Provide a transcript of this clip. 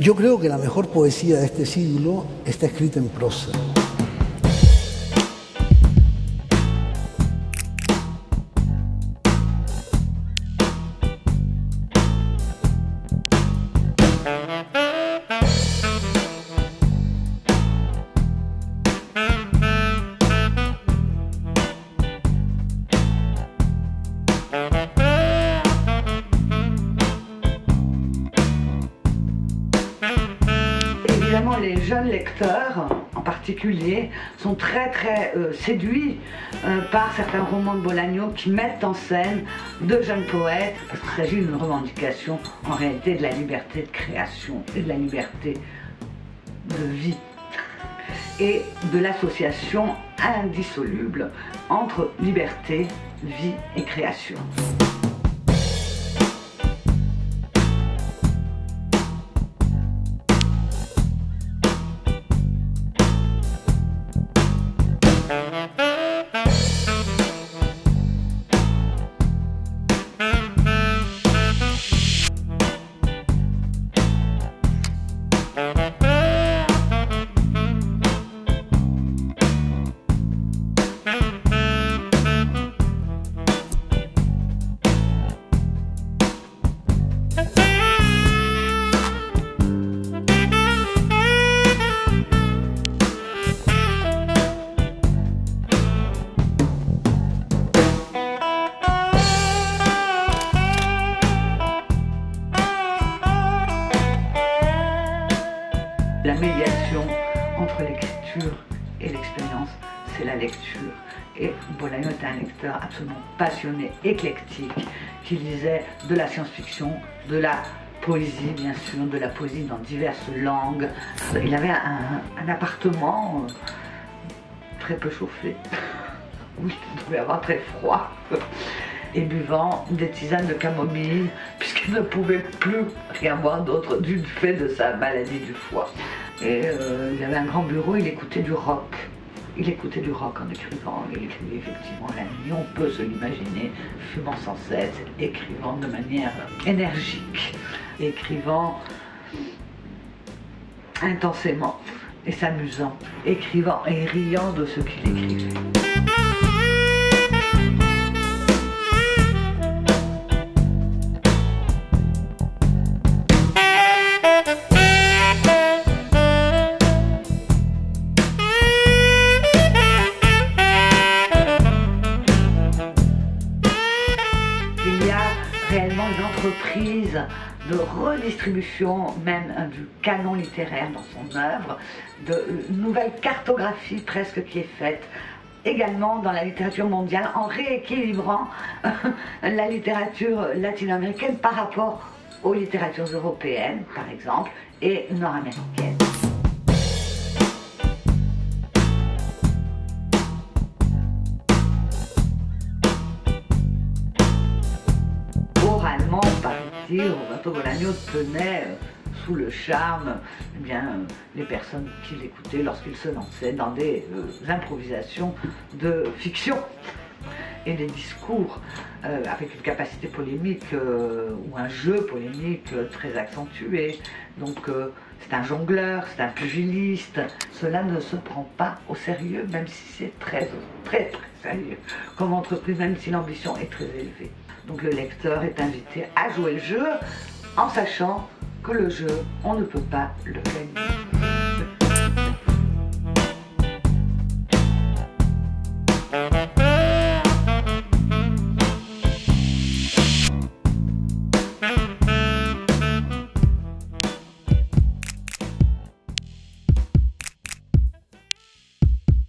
Yo creo que la mejor poesía de este siglo está escrita en prosa. Évidemment, les jeunes lecteurs, en particulier, sont très séduits par certains romans de Bolaño qui mettent en scène de jeunes poètes, parce qu'il s'agit d'une revendication, en réalité, de la liberté de création et de la liberté de vie et de l'association indissoluble entre liberté, vie et création. La médiation entre l'écriture et l'expérience, c'est la lecture. Et Bolaño était un lecteur absolument passionné, éclectique, qui lisait de la science-fiction, de la poésie bien sûr, de la poésie dans diverses langues. Il avait un appartement très peu chauffé, où il devait avoir très froid, et buvant des tisanes de camomille, puisqu'il ne pouvait plus rien boire d'autre du fait de sa maladie du foie. Et il avait un grand bureau, il écoutait du rock. Il écoutait du rock en écrivant, il écrivait effectivement la nuit, on peut se l'imaginer, fumant sans cesse, écrivant de manière énergique, écrivant intensément et s'amusant, écrivant et riant de ce qu'il écrivait. Réellement une entreprise de redistribution même du canon littéraire dans son œuvre, de nouvelle cartographie presque qui est faite également dans la littérature mondiale en rééquilibrant la littérature latino-américaine par rapport aux littératures européennes par exemple et nord-américaines. Oralement, paraît-il, Roberto Bolaño tenait sous le charme les personnes qui l'écoutaient lorsqu'il se lançait dans des improvisations de fiction et des discours avec une capacité polémique ou un jeu polémique très accentué. Donc c'est un jongleur, c'est un pugiliste. Cela ne se prend pas au sérieux, même si c'est très, très sérieux comme entreprise, même si l'ambition est très élevée. Donc le lecteur est invité à jouer le jeu en sachant que le jeu, on ne peut pas le gagner.